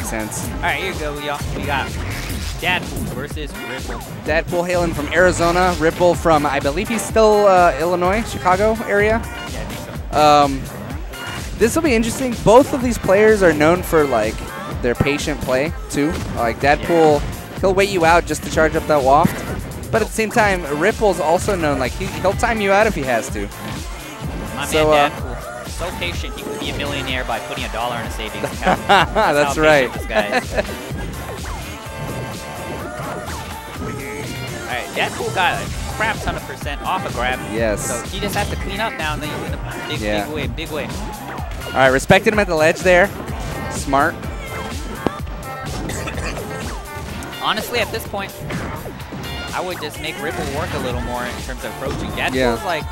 makes sense. All right, here you go, y'all. We got Dadpool versus Ripple. Dadpool hailing from Arizona. Ripple from, I believe he's still Illinois, Chicago area. Yeah, I think so. This will be interesting. Both of these players are known for, like, their patient play, too. Like, Dadpool, he'll wait you out just to charge up that waft. But at the same time, Ripple's also known, like, he'll time you out if he has to. My man Dadpool, so patient, he could be a millionaire by putting $1 in a savings account. That's right. This guy is. Alright, Dadpool got a crap ton of percent off a grab. Yes. So he just has to clean up now, and then he's in a big, big way, big way. Alright, respected him at the ledge there. Smart. Honestly, at this point, I would just make Ripple work a little more in terms of approaching. Dadpool's like,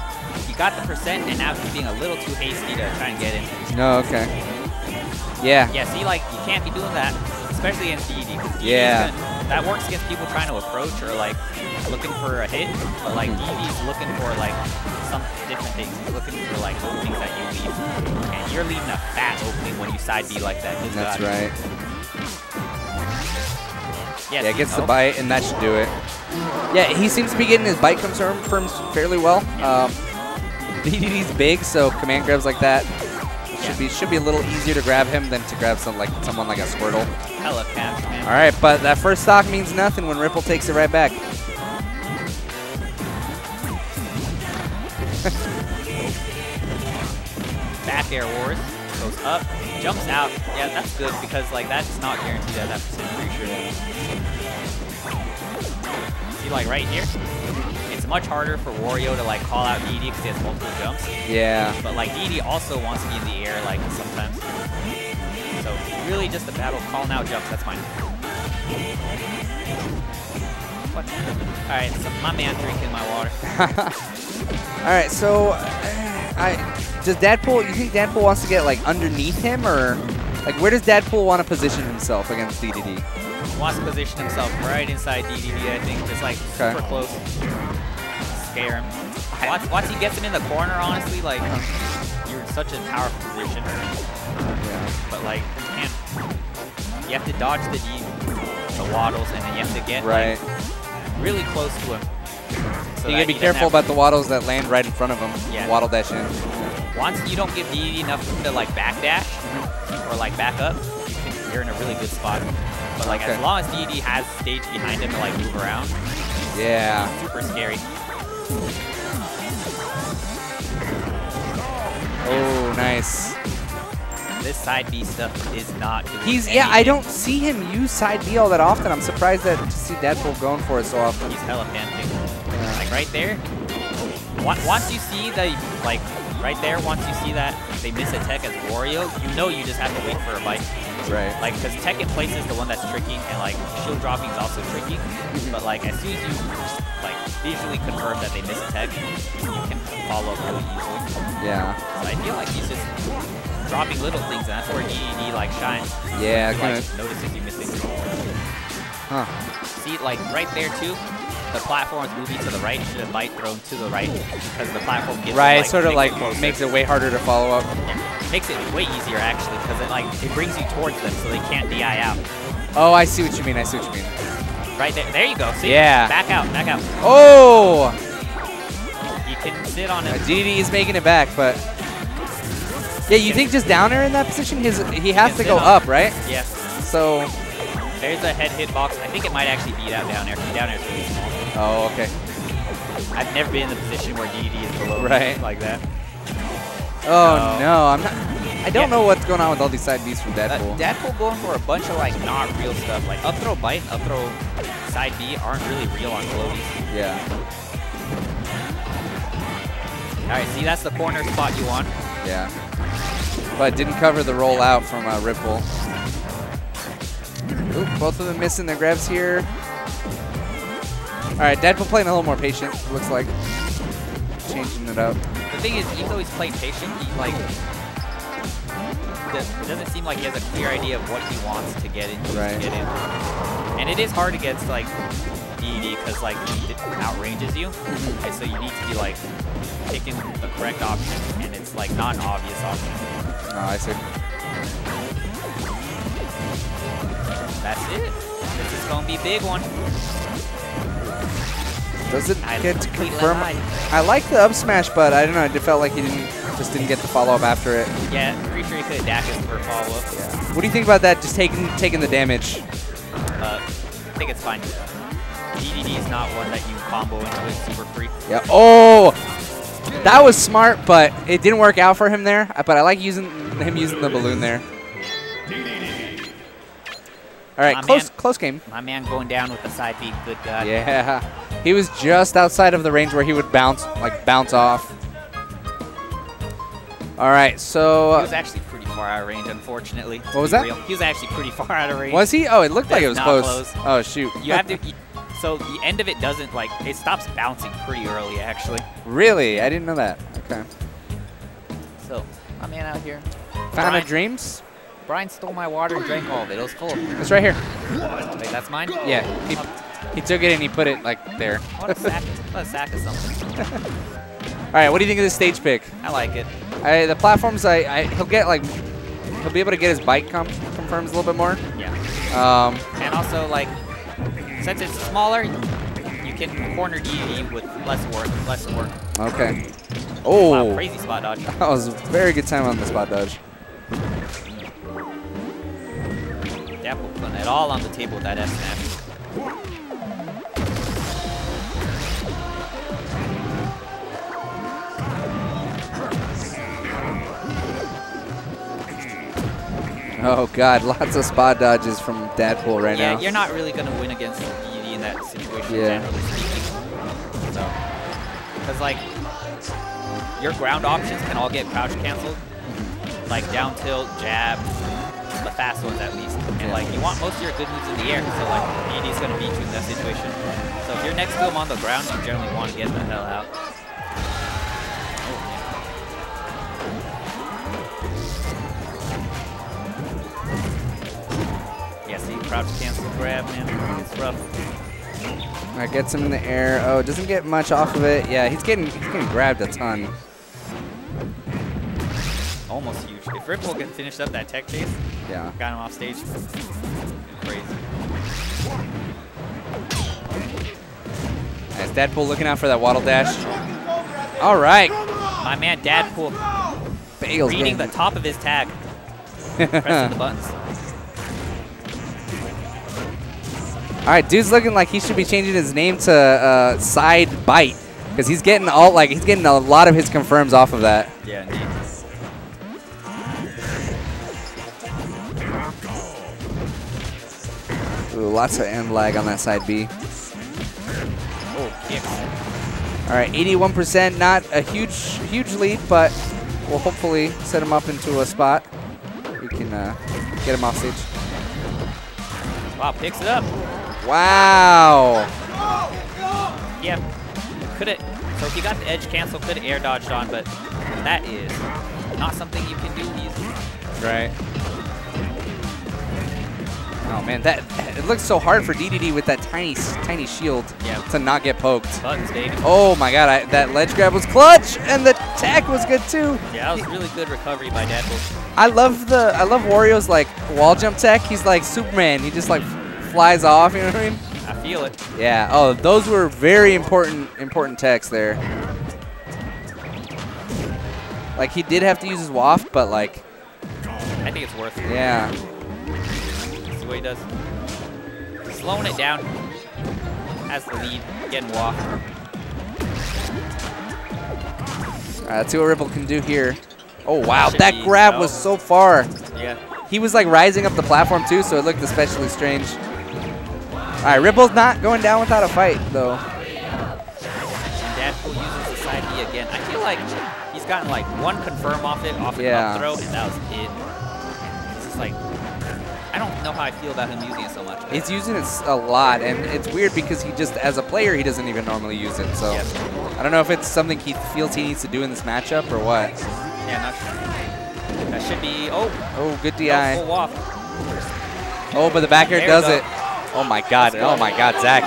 he got the percent, and now he's being a little too hasty to try and get in. No, okay. Yeah. Yeah, see, like, you can't be doing that, especially against DDD. That works against people trying to approach or, like, looking for a hit, but, like, DD's looking for, like, some different things. He's looking for, like, openings that you leave, and you're leaving a fat opening when you side B like that. That's right. Yeah, it gets the bite, and that should do it. Yeah, he seems to be getting his bite confirmed fairly well. DD's big, so command grabs like that should be a little easier to grab him than to grab someone like a Squirtle. Hella fast, man. All right, but that first stock means nothing when Ripple takes it right back. Back air wars goes up, jumps out. Yeah, that's good because like that's not guaranteed at that percent. Pretty sure that. See, like right here. Much harder for Wario to like call out DD because he has multiple jumps. Yeah. But like DD also wants to be in the air like sometimes. So really just a battle calling out jumps. That's mine. What? All right, so my man drinking my water. All right, so does Dadpool? You think Dadpool wants to get like underneath him or like where does Dadpool want to position himself against DDD? He wants to position himself right inside DDD. I think just like super close. Him. Once he gets him in the corner, honestly, like, you're in such a powerful position. But, like, you have to dodge the waddles, and then you have to get like, really close to him. So you gotta be careful about the waddles that land right in front of him. Yeah. Waddle dash in. Once you don't give DDD enough to, like, back dash or, like, back up, you're in a really good spot. But, like, as long as DDD has stage behind him to, like, move around, it's super scary. Oh, nice. This side B stuff is not doing anything. I don't see him use side B all that often. I'm surprised to see Dadpool going for it so often. He's hella panicking. Like right there. Once you see the once you see that they miss a tech as Wario, you know you just have to wait for a bite. Right. Like, because tech in place is the one that's tricky, and, like, shield dropping is also tricky. But, like, as soon as you, like, visually confirm that they miss a tech, you can follow up really easily. Yeah. So I feel like he's just dropping little things, and that's where DDD, like, shines. Yeah, okay. Like, notices you missing. Huh. See, like, right there, too, the platform's moving to the right, should have bite thrown to the right, because the platform gets sort of makes it way harder to follow up. Yeah. Makes it way easier actually, because it like it brings you towards them, so they can't DI out. Oh, I see what you mean. I see what you mean. Right there, there you go. See? Yeah. Back out, back out. Oh! You can sit on it. DDD is making it back, but yeah, you think just down air in that position? He has to go up, right? Yeah. So there's a head hitbox. I think it might actually beat out down air. Down air is really small. Oh, okay. I've never been in the position where DDD is below like that. Oh no, I'm not. I don't know what's going on with all these side Bs from Dadpool. Dadpool going for a bunch of like not real stuff, like up throw bite, up throw side B aren't really real on floaties. Yeah. All right, see that's the corner spot you want. Yeah. But didn't cover the roll out from Ripple. Oop, both of them missing their grabs here. All right, Dadpool playing a little more patient. Looks like changing it up. The thing is, even though he's playing patient, he like doesn't seem like he has a clear idea of what he wants to get in. And it is hard against like DDD because like he outranges you, and so you need to be like picking the correct option, and it's like not an obvious option. Oh, I see. be a big one. Doesn't get confirmed. I like the up smash, but I don't know. It felt like he just didn't get the follow up after it. Yeah, I'm pretty sure he could dash it for a follow up. Yeah. What do you think about that? Just taking the damage. I think it's fine. DDD is not one that you combo into with super free. Yeah. Oh, that was smart, but it didn't work out for him there. But I like him using the balloon there. All right, close game. My man going down with the side beat, good God. Yeah, he was just outside of the range where he would bounce off. All right, so he was actually pretty far out of range, unfortunately. What was that? He was actually pretty far out of range. Was he? Oh, it looked like it was close. Oh shoot! You have to. So the end of it doesn't it stops bouncing pretty early, actually. Really? I didn't know that. Okay. So my man out here. Fountain of Dreams. Brian stole my water and drank all of it. It was full. It's right here. Wait, that's mine? Yeah. He took it and he put it, there. What a sack of something. All right, what do you think of this stage pick? I like it. The platforms, he'll get, he'll be able to get his bike confirms a little bit more. Yeah. And also, since it's smaller, you can corner DDD with less work. Okay. Oh. Wow, crazy spot dodge. That was a very good time on the spot dodge. Dadpool putting it all on the table with that S-snap. Oh God, lots of spot dodges from Dadpool right now. Yeah, you're not really gonna win against DDD in that situation, generally speaking. So, because your ground options can all get crouch canceled, down tilt, jab. The fast ones at least, and you want most of your good moves in the air, so DDD's gonna beat you in that situation. So if you're next to him on the ground, you generally want to get the hell out. Oh. Yeah, see, crouch cancel grab, man, it's rough. Alright, gets him in the air. Oh, doesn't get much off of it. Yeah, he's getting grabbed a ton. Almost huge. If Ripple can finish up that tech chase, yeah, got him off stage. Crazy. Nice. Dadpool looking out for that waddle dash. All right, my man Dadpool reading the top of his tag, pressing the buttons. All right, dude's looking like he should be changing his name to Side Bite because he's getting all he's getting a lot of his confirms off of that. Yeah. Indeed. Ooh, lots of end lag on that side B. Oh, yeah. All right, 81%, not a huge lead, but we'll hopefully set him up into a spot. We can get him off stage. Wow, picks it up. Wow. Yeah, could it? So if you got the edge cancel, could have air dodged on, but that is not something you can do easily. Right. Oh man, it looks so hard for DDD with that tiny shield to not get poked. Buttons, baby. Oh my God, that ledge grab was clutch, and the tech was good too. Yeah, that was really good recovery by Dadpool. I love Wario's wall jump tech. He's like Superman. He just flies off. You know what I mean? I feel it. Yeah. Oh, those were very important techs there. He did have to use his waft, but I think it's worth it. Yeah. What he does. Slowing it down. Has the lead. Getting walked. Let's see what Ripple can do here. Oh, wow. That grab was so far. Yeah. He was rising up the platform too, so it looked especially strange. All right. Ripple's not going down without a fight, though. And Dadpool uses the side B again. I feel like he's gotten one confirm off it, off the throw, and that was it. It's just I don't know how I feel about him using it so much. He's using it a lot, and it's weird because he just, as a player, he doesn't even normally use it. So I don't know if it's something he feels he needs to do in this matchup or what. Yeah, not sure. That should be, oh, good DI. No full off. Oh, but the back air does it. Oh my God, oh my God, Zach.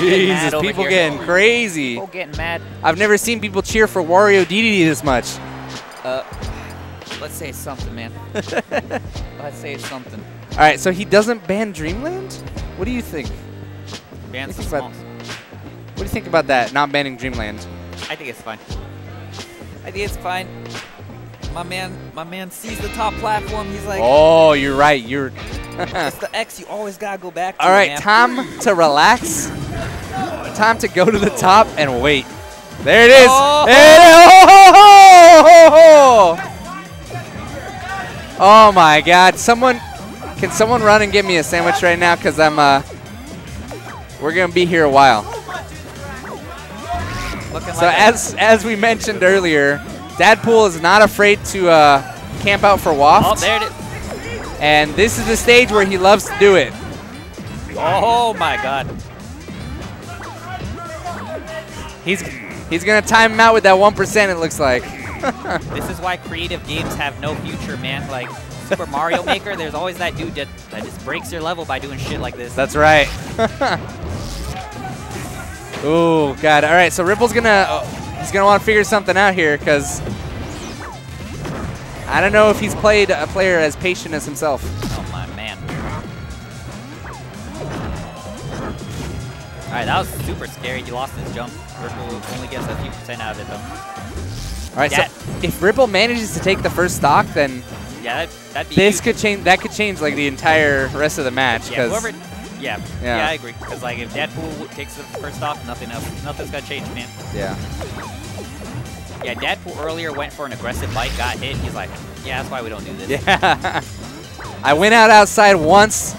Jesus, people getting crazy. People getting mad. I've never seen people cheer for Wario DDD this much. Let's say it's something, man. Let's say it's something. All right, so he doesn't ban Dreamland? What do you think? Bans the small. What do you think about that, not banning Dreamland? I think it's fine. I think it's fine. My man sees the top platform. He's like, oh, you're right. You're it's the X you always got to go back to. All right, man. Time to relax. Time to go to the top and wait. There it is. Oh, oh my God. Can someone run and get me a sandwich right now? Because I'm we're going to be here a while. So as we mentioned earlier, Dadpool is not afraid to camp out for waft. Oh, there it is. And this is the stage where he loves to do it. Oh my God. He's going to time him out with that 1%, it looks like. This is why creative games have no future, man. Like Super Mario Maker, there's always that dude that just breaks your level by doing shit like this. That's right. Oh, God. All right, so Ripple's going to... He's going to want to figure something out here because I don't know if he's played a player as patient as himself. Oh, my man. All right, that was super scary. He lost his jump. Ripple only gets a few percent out of it, though. All right, yeah. So if Ripple manages to take the first stock, then yeah, that'd be this huge. Could change. That could change, like, the entire rest of the match. Yeah, whoever... Yeah, I agree. Because like if Dadpool takes the first stock, nothing's gonna change, man. Yeah. Yeah, Dadpool earlier went for an aggressive bite, got hit. He's like, yeah, that's why we don't do this. Yeah. I went out outside once,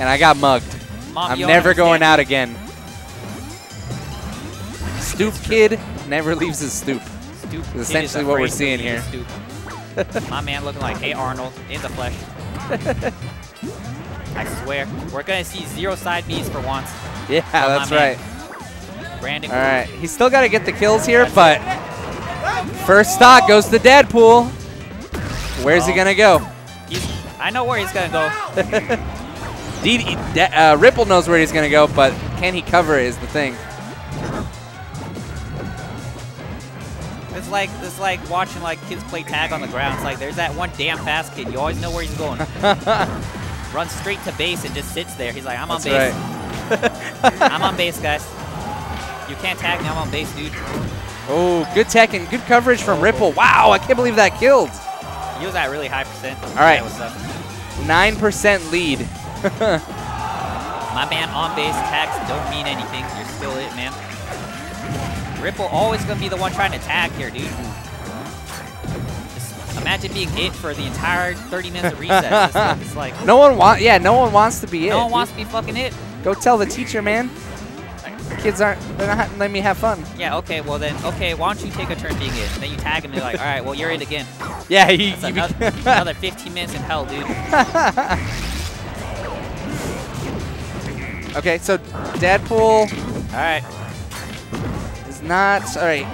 and I got mugged. Mom, I'm never going out again. Stoop kid never leaves his stoop. Stoop is essentially what we're seeing here. My man looking like, hey Arnold, in the flesh. I swear, we're going to see zero side Bs for once. Yeah, that's right. Brandon. All right, he's still got to get the kills here, but first stock goes to Dadpool. Where's he going to go? I know where he's going to go. Ripple knows where he's going to go, but can he cover it is the thing. It's like watching like kids play tag on the ground. It's like there's that one damn fast kid. You always know where he's going. Runs straight to base and just sits there. He's like, I'm on base. Right. I'm on base, guys. You can't tag me. I'm on base, dude. Oh, good tech and good coverage from Ripple. Wow, I can't believe that killed. He was at really high percent. All right. 9% lead. My man on base tags don't mean anything. You're still it, man. Ripple always going to be the one trying to tag here, dude. Imagine being it for the entire 30 minutes of recess. It's like no one wants to be it. No one wants to be fucking it. Go tell the teacher, man. Kids they're not letting me have fun. Yeah, okay, well then, okay, why don't you take a turn being it? Then you tag him and you're like, all right, well, you're it again. Yeah, that's another 15 minutes in hell, dude. Okay, so Dadpool, all right, is not, all right.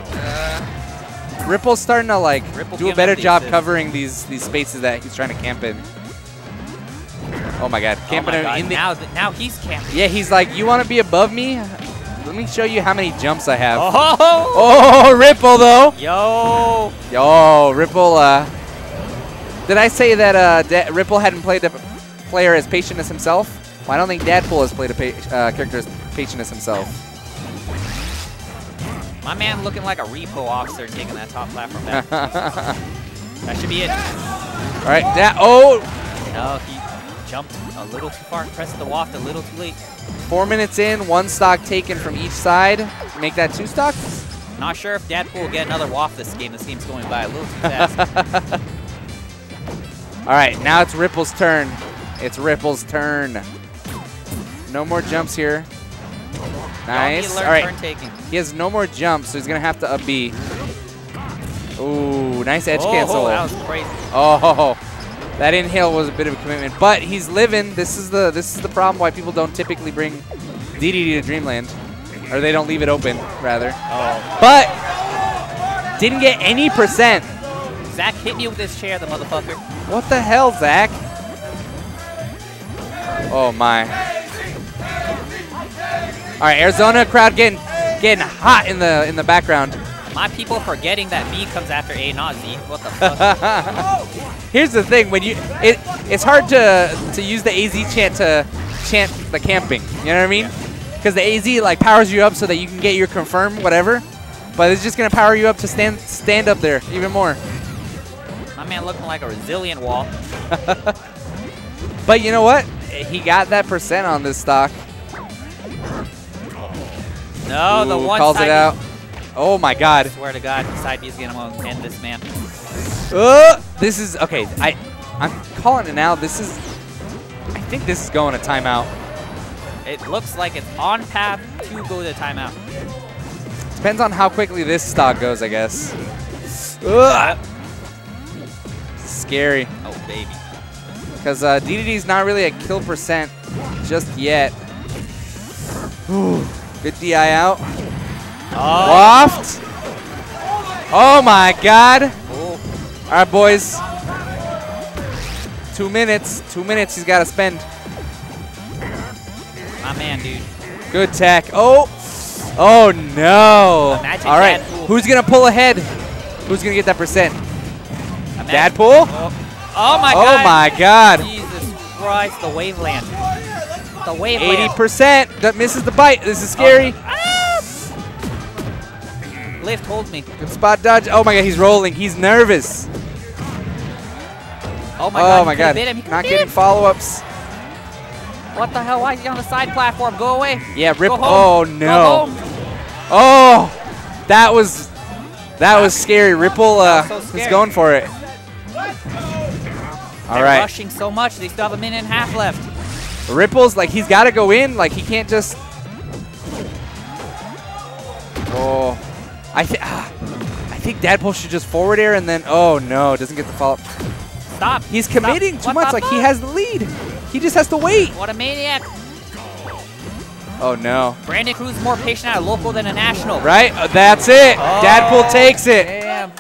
Ripple's starting to like do a better job covering these spaces that he's trying to camp in. Oh my God, camping in the now he's camping. Yeah, he's like, you want to be above me? Let me show you how many jumps I have. Oh, Ripple though. Yo, Ripple. Did I say that Ripple hadn't played a player as patient as himself? Well, I don't think Dadpool has played a character as patient as himself. My man looking like a repo officer taking that top platform back. That should be it. All right. No, he jumped a little too far and pressed the waft a little too late. 4 minutes in, one stock taken from each side. Make that two stocks? Not sure if Dadpool will get another waft this game. This game's going by a little too fast. All right. Now it's Ripple's turn. It's Ripple's turn. No more jumps here. Nice. All right. He has no more jumps, so he's going to have to up B. Ooh, nice edge cancel. Oh, that was crazy. Oh, that inhale was a bit of a commitment, but he's living. This is the problem why people don't typically bring DDD to Dreamland, or they don't leave it open, rather. Oh. But didn't get any percent. Zach hit me with this chair, the motherfucker. What the hell, Zach? Oh, my. All right, Arizona crowd getting hot in the background. My people forgetting that B comes after A, not Z. What the fuck? Here's the thing, when you it's hard to use the AZ chant to chant the camping. You know what I mean? Because the AZ like powers you up so that you can get your confirm whatever, but it's just gonna power you up to stand up there even more. My man looking like a resilient wall. But you know what? He got that percent on this stock. No, ooh, the one calls it out. Oh my god. I swear to god, side B's gonna end this man. This is okay, I'm calling it now. This is, I think this is going to timeout. It looks like it's on path to go to timeout. Depends on how quickly this stock goes, I guess. Scary. Oh baby. Because DDD's not really a kill percent just yet. Ooh, good DI out. Oh. Waft. Oh my god. Oh. All right, boys. 2 minutes. 2 minutes he's got to spend. My man, dude. Good tech. Oh. Oh, no. All right. Dadpool. Who's going to pull ahead? Who's going to get that percent? Dadpool? Oh, my god. Oh, my god. Jesus Christ. The waveland. The waveland. 80%. That misses the bite. This is scary. Oh. Lift holds me. Good spot dodge. Oh my god, he's rolling. He's nervous. Oh my god. Oh my god. Not getting follow-ups. What the hell? Why is he on the side platform? Go away. Yeah, Rip. Oh no. Oh, that was scary. Ripple is going for it. All right. Rushing so much. They still have 1.5 minutes left. Ripple's like he's got to go in. Like he can't just. Oh. I think Dadpool should just forward air and then, oh no, doesn't get the follow-up. Stop. He's committing too much, like he has the lead. He just has to wait. What a maniac. Oh no. Brandon Cruz more patient at a local than a national. Right? That's it. Oh, Dadpool takes it. Damn.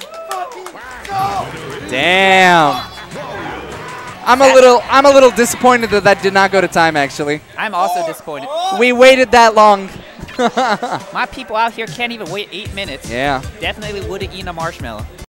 Damn. I'm a little disappointed that that did not go to time, actually. I'm also disappointed. We waited that long. My people out here can't even wait 8 minutes. Yeah. Definitely would have eaten a marshmallow.